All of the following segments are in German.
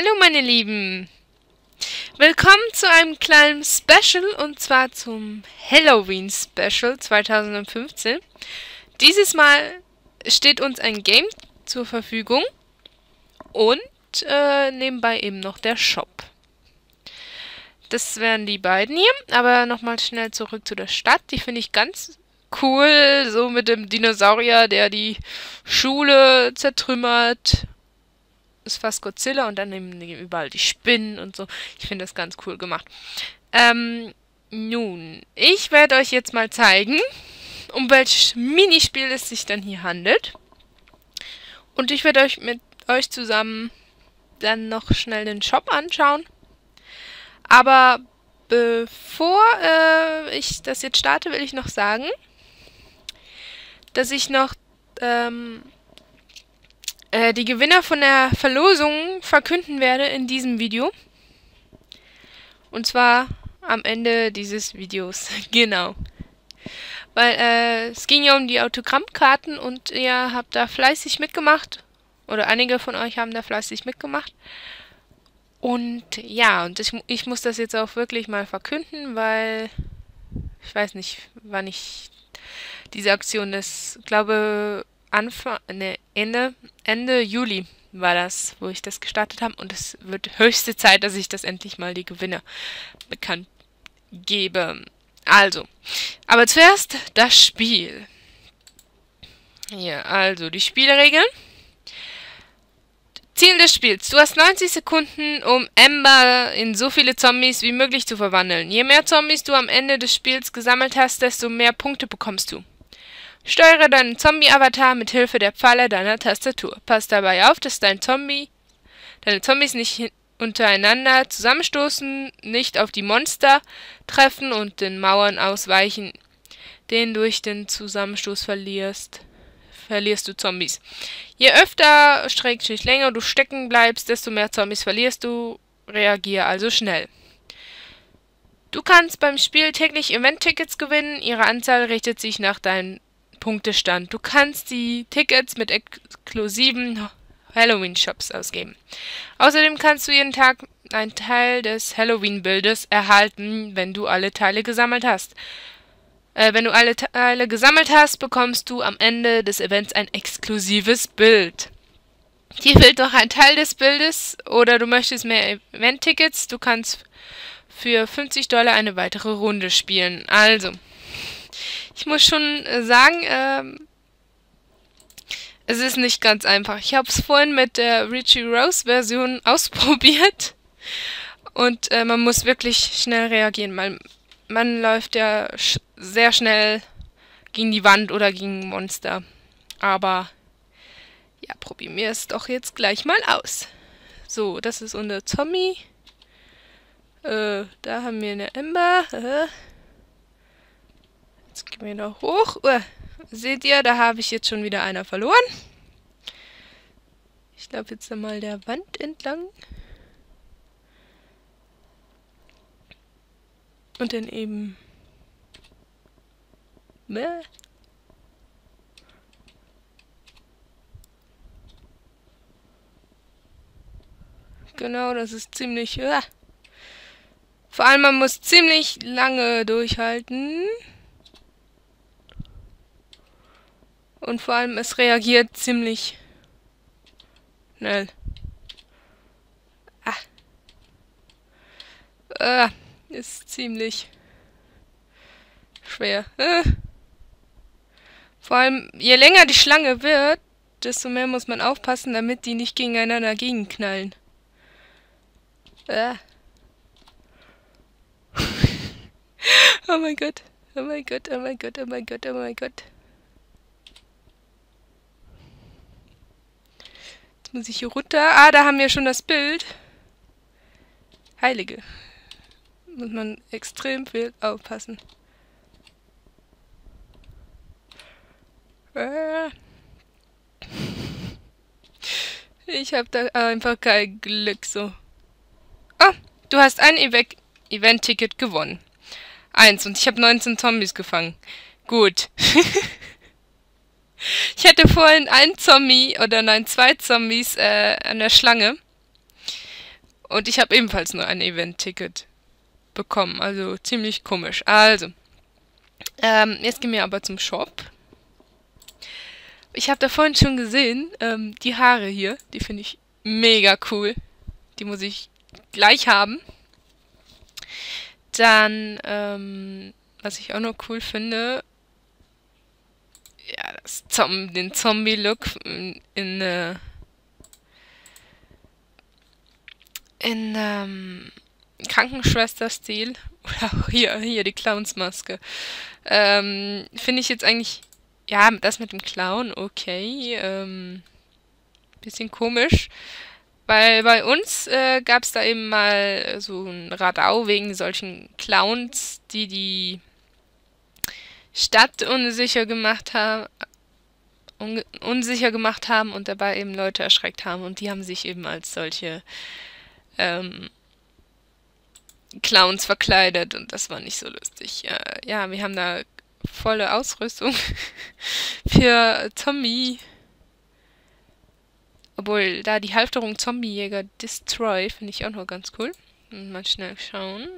Hallo meine Lieben! Willkommen zu einem kleinen Special und zwar zum Halloween Special 2015. Dieses Mal steht uns ein Game zur Verfügung und nebenbei eben noch der Shop. Das wären die beiden hier, aber nochmal schnell zurück zu der Stadt. Die finde ich ganz cool, so mit dem Dinosaurier, der die Schule zertrümmert. Ist fast Godzilla und dann nehmen überall die Spinnen und so. Ich finde das ganz cool gemacht. Nun, ich werde euch jetzt mal zeigen, um welches Minispiel es sich dann hier handelt. Und ich werde euch mit euch zusammen dann noch schnell den Shop anschauen. Aber bevor ich das jetzt starte, will ich noch sagen, dass ich noch die Gewinner von der Verlosung verkünden werde in diesem Video. Und zwar am Ende dieses Videos. Genau. Weil es ging ja um die Autogrammkarten und ihr habt da fleißig mitgemacht. Oder einige von euch haben da fleißig mitgemacht. Und ja, und ich muss das jetzt auch wirklich mal verkünden, weil ich weiß nicht, wann ich diese Aktion ist. Ich glaube, Ende Juli war das, wo ich das gestartet habe. Und es wird höchste Zeit, dass ich das endlich mal die Gewinner bekannt gebe. Also, aber zuerst das Spiel. Ja, also die Spielregeln. Ziel des Spiels. Du hast 90 Sekunden, um Ember in so viele Zombies wie möglich zu verwandeln. Je mehr Zombies du am Ende des Spiels gesammelt hast, desto mehr Punkte bekommst du. Steuere deinen Zombie-Avatar mit Hilfe der Pfeile deiner Tastatur. Pass dabei auf, dass deine Zombies nicht untereinander zusammenstoßen, nicht auf die Monster treffen und den Mauern ausweichen, denen durch den Zusammenstoß verlierst du Zombies. Je öfter, länger du stecken bleibst, desto mehr Zombies verlierst du. Reagier also schnell. Du kannst beim Spiel täglich Event-Tickets gewinnen. Ihre Anzahl richtet sich nach deinem Punktestand. Du kannst die Tickets mit exklusiven Halloween-Shops ausgeben. Außerdem kannst du jeden Tag einen Teil des Halloween-Bildes erhalten, wenn du alle Teile gesammelt hast. Wenn du alle Teile gesammelt hast, bekommst du am Ende des Events ein exklusives Bild. Dir fehlt noch ein Teil des Bildes oder du möchtest mehr Event-Tickets. Du kannst für $50 eine weitere Runde spielen. Also, ich muss schon sagen, es ist nicht ganz einfach. Ich habe es vorhin mit der Richie Rose-Version ausprobiert und man muss wirklich schnell reagieren. Man läuft ja sehr schnell gegen die Wand oder gegen Monster. Aber ja, probieren wir es doch jetzt gleich mal aus. So, das ist unser Zombie. Da haben wir eine Ember. Jetzt gehen wir noch hoch. Seht ihr, da habe ich jetzt schon wieder einer verloren. Ich laufe jetzt mal der Wand entlang. Und dann eben. Genau, das ist ziemlich. Vor allem, man muss ziemlich lange durchhalten. Und vor allem, es reagiert ziemlich schnell. Ist ziemlich schwer. Vor allem, je länger die Schlange wird, desto mehr muss man aufpassen, damit die nicht gegeneinander gegenknallen. Oh mein Gott, oh mein Gott, oh mein Gott, oh mein Gott, oh mein Gott. Jetzt muss ich hier runter. Da haben wir schon das Bild. Heilige. Muss man extrem viel aufpassen. Ich habe da einfach kein Glück so. Oh, du hast ein Event-Ticket gewonnen. 1 und ich habe 19 Zombies gefangen. Gut. Ich hatte vorhin 2 Zombies an der Schlange. Und ich habe ebenfalls nur ein Event-Ticket bekommen. Also ziemlich komisch. Also, jetzt gehen wir aber zum Shop. Ich habe da vorhin schon gesehen, die Haare hier, die finde ich mega cool. Die muss ich gleich haben. Dann, was ich auch noch cool finde, ja, das den Zombie-Look in Krankenschwester-Stil. Oder auch hier die Clownsmaske. Finde ich jetzt eigentlich, ja, das mit dem Clown, okay, bisschen komisch. Weil bei uns gab es da eben mal so ein Radau wegen solchen Clowns, die die Stadt unsicher gemacht haben, und dabei eben Leute erschreckt haben. Und die haben sich eben als solche Clowns verkleidet und das war nicht so lustig. Ja, wir haben da volle Ausrüstung für Tommy. Obwohl, da die Halfterung Zombiejäger Destroy finde ich auch noch ganz cool. Mal schnell schauen.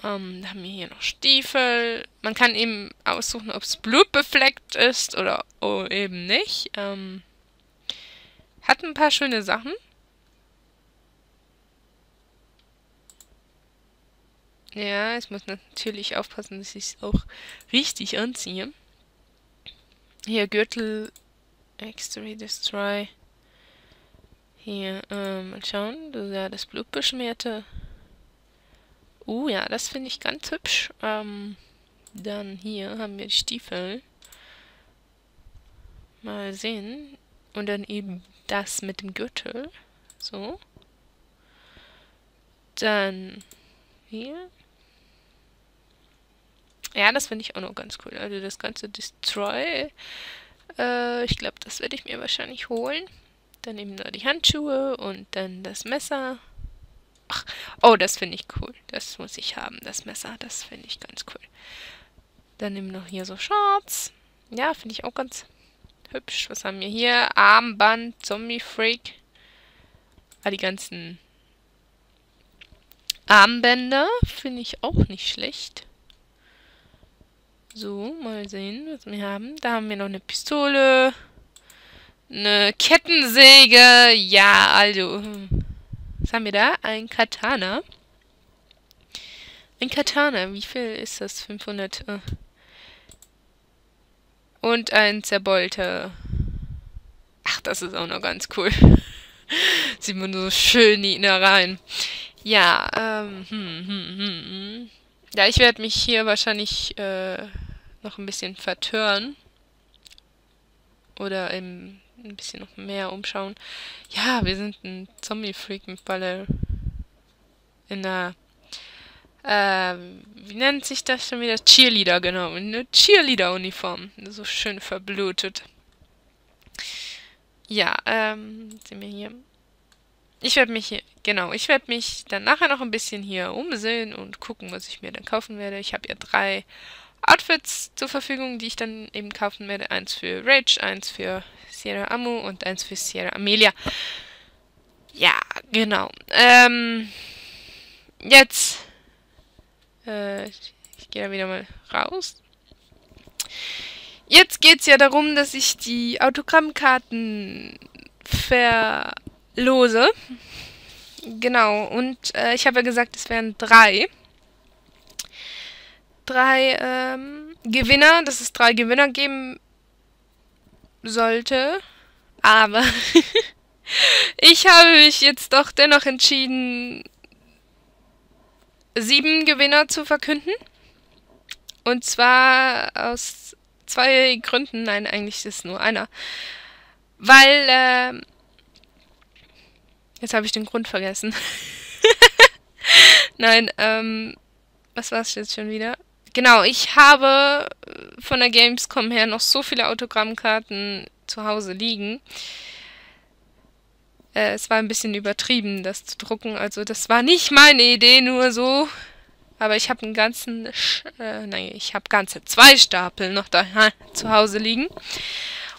Da haben wir hier noch Stiefel. Man kann eben aussuchen, ob es blutbefleckt ist oder eben nicht. Hat ein paar schöne Sachen. Ja, ich muss natürlich aufpassen, dass ich es auch richtig anziehe. Hier Gürtel, Extra Destroy. Hier, mal schauen. Ja, das Blutbeschmierte. Ja, das finde ich ganz hübsch. Dann hier haben wir die Stiefel. Mal sehen. Und dann eben das mit dem Gürtel. So. Dann hier. Ja, das finde ich auch noch ganz cool. Also das ganze Destroy. Ich glaube, das werde ich mir wahrscheinlich holen. Dann eben da die Handschuhe und dann das Messer. Ach, oh, das finde ich cool. Das muss ich haben, das Messer. Das finde ich ganz cool. Dann eben noch hier so Shorts. Ja, finde ich auch ganz hübsch. Was haben wir hier? Armband, Zombie-Freak. Die ganzen Armbänder finde ich auch nicht schlecht. So, mal sehen, was wir haben. Da haben wir noch eine Pistole. Eine Kettensäge. Ja, also. Was haben wir da? Ein Katana. Ein Katana. Wie viel ist das? 500. Und ein Zerbeulter. Ach, das ist auch noch ganz cool. Sieht man so schön die Innereien. Ja, Ja, ich werde mich hier wahrscheinlich noch ein bisschen vertören. Oder eben ein bisschen noch mehr umschauen. Ja, wir sind ein Zombie-Freak mit Baller. In der wie nennt sich das schon wieder? Cheerleader, genau. In der Cheerleader-Uniform. So schön verblutet. Ja, sehen wir hier. Ich werde mich hier, genau, ich werde mich dann nachher noch ein bisschen hier umsehen und gucken, was ich mir dann kaufen werde. Ich habe ja 3 Outfits zur Verfügung, die ich dann eben kaufen werde. Eins für Rage, eins für SieraAmu und eins für SieraAmelia. Ja, genau. Jetzt, ich gehe da wieder mal raus. Jetzt geht es ja darum, dass ich die Autogrammkarten verlose. Genau, und ich habe ja gesagt, es wären 3 Gewinner, dass es 3 Gewinner geben sollte, aber ich habe mich jetzt doch dennoch entschieden, 7 Gewinner zu verkünden. Und zwar aus 2 Gründen, nein, eigentlich ist es nur einer. Weil, jetzt habe ich den Grund vergessen. Nein, was war es jetzt schon wieder? Genau, ich habe von der Gamescom her noch so viele Autogrammkarten zu Hause liegen. Es war ein bisschen übertrieben, das zu drucken. Also das war nicht meine Idee, nur so. Aber ich habe einen ganzen, nein, ich habe ganze 2 Stapel noch da zu Hause liegen.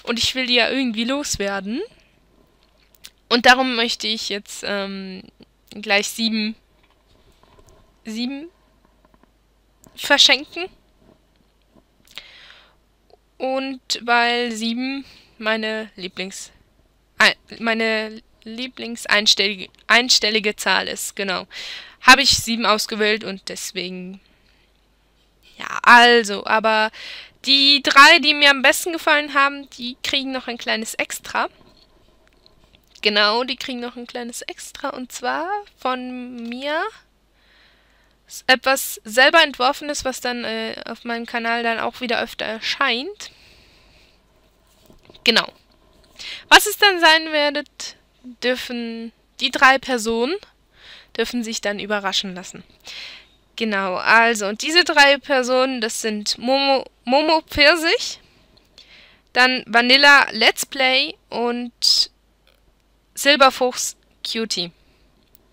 Und ich will die ja irgendwie loswerden. Und darum möchte ich jetzt gleich 7 verschenken. Und weil 7 meine einstellige Zahl ist, genau, habe ich 7 ausgewählt und deswegen... Ja, also, aber die 3, die mir am besten gefallen haben, die kriegen noch ein kleines Extra. Genau, die kriegen noch ein kleines Extra, und zwar von mir etwas selber Entworfenes, was dann auf meinem Kanal dann auch wieder öfter erscheint. Genau. Was es dann sein werdet, dürfen die 3 Personen, dürfen sich dann überraschen lassen. Genau, also, und diese 3 Personen, das sind Momo Pfirsich, dann Vanilla Let's Play und Silberfuchs Cutie.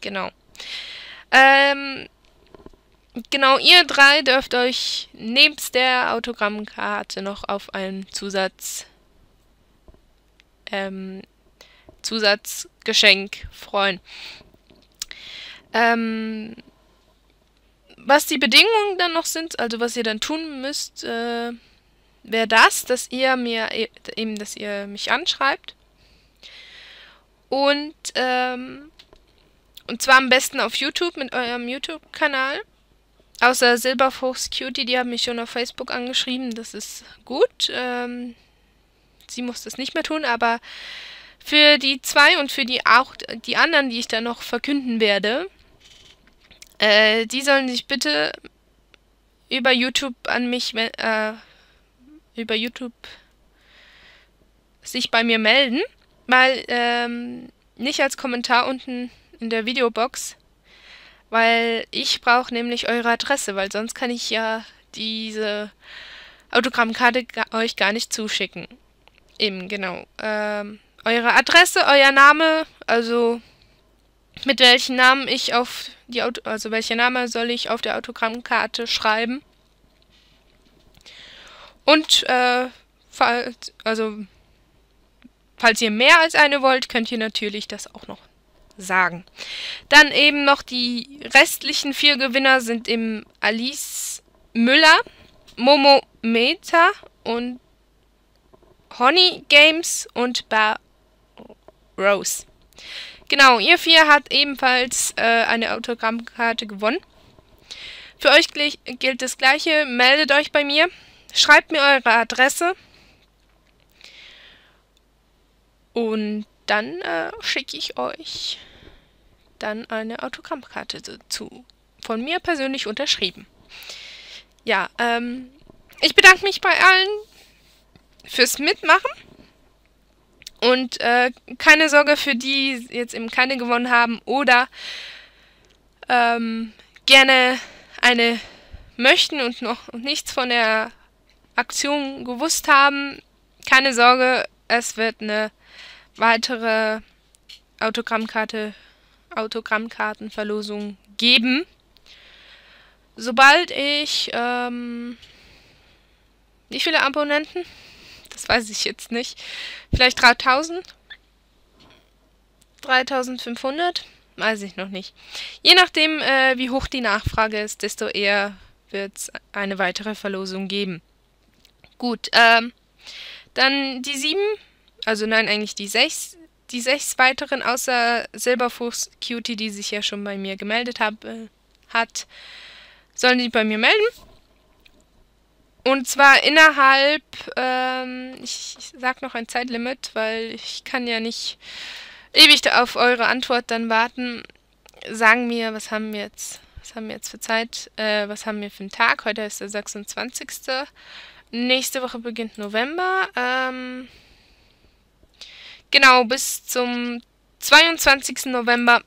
Genau. Genau, ihr 3 dürft euch nebst der Autogrammkarte noch auf ein Zusatzgeschenk freuen. Was die Bedingungen dann noch sind, also was ihr dann tun müsst, wäre das, dass ihr mich anschreibt. Und zwar am besten auf YouTube mit eurem YouTube-Kanal. Außer Silberfuchs Cutie, die haben mich schon auf Facebook angeschrieben, das ist gut. Sie muss das nicht mehr tun, aber für die 2 und für die anderen, die ich dann noch verkünden werde, die sollen sich bitte über YouTube sich bei mir melden, weil nicht als Kommentar unten in der Videobox, weil ich brauche nämlich eure Adresse, weil sonst kann ich ja diese Autogrammkarte euch gar nicht zuschicken. Eben, genau. Eure Adresse, euer Name, also mit welchen Namen ich auf die welcher Name soll ich auf der Autogrammkarte schreiben? Und falls ihr mehr als eine wollt, könnt ihr natürlich das auch noch sagen. Dann eben noch die restlichen 4 Gewinner sind eben Alice Müller, Momo Meta und Honey Games und Bar Rose. Genau, ihr 4 habt ebenfalls eine Autogrammkarte gewonnen. Für euch gilt das Gleiche. Meldet euch bei mir. Schreibt mir eure Adresse. Und dann schicke ich euch dann eine Autogrammkarte dazu. Von mir persönlich unterschrieben. Ja, ich bedanke mich bei allen fürs Mitmachen. Und keine Sorge für die, jetzt eben keine gewonnen haben oder gerne eine möchten und noch nichts von der Aktion gewusst haben. Keine Sorge, es wird eine weitere Autogrammkartenverlosung geben. Sobald ich wie viele Abonnenten? Das weiß ich jetzt nicht. Vielleicht 3000? 3500? Weiß ich noch nicht. Je nachdem, wie hoch die Nachfrage ist, desto eher wird es eine weitere Verlosung geben. Gut, dann die 7, also nein, eigentlich die 6, weiteren, außer Silberfuchs Cutie, die sich ja schon bei mir gemeldet hat, sollen die bei mir melden. Und zwar innerhalb, ich sag noch ein Zeitlimit, weil ich kann ja nicht ewig auf eure Antwort dann warten. Sagen mir, was haben wir jetzt für Zeit, was haben wir für einen Tag? Heute ist der 26. Nächste Woche beginnt November. Genau, bis zum 22. November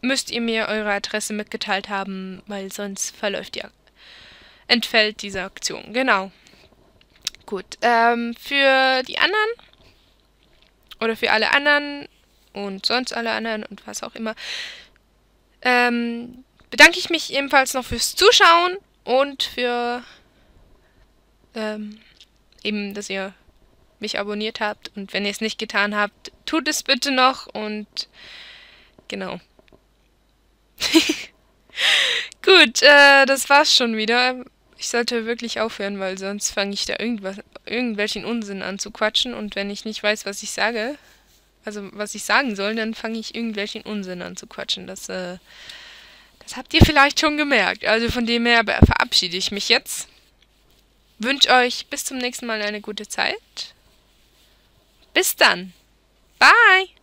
müsst ihr mir eure Adresse mitgeteilt haben, weil sonst entfällt diese Aktion, genau. Gut, für die anderen oder für alle anderen und sonst alle anderen und was auch immer, bedanke ich mich ebenfalls noch fürs Zuschauen und für eben, dass ihr mich abonniert habt, und wenn ihr es nicht getan habt, tut es bitte noch, und genau. Gut, das war's schon wieder. Ich sollte wirklich aufhören, weil sonst fange ich da irgendwelchen Unsinn an zu quatschen. Und wenn ich nicht weiß, was ich sage, also was ich sagen soll, dann fange ich irgendwelchen Unsinn an zu quatschen. Das habt ihr vielleicht schon gemerkt. Also von dem her verabschiede ich mich jetzt. Wünsche euch bis zum nächsten Mal eine gute Zeit. Bis dann. Bye.